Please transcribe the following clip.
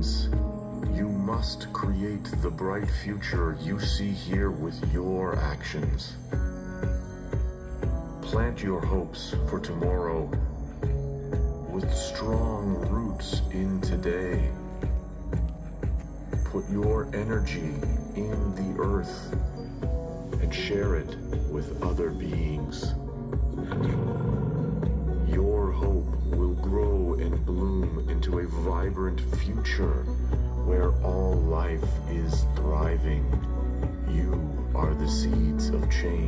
means you must create the bright future you see here with your actions. Plant your hopes for tomorrow with strong roots in today. Put your energy in the earth and share it with other beings. Your hope will grow and bloom into a vibrant future where all life is thriving. You are the seeds of change.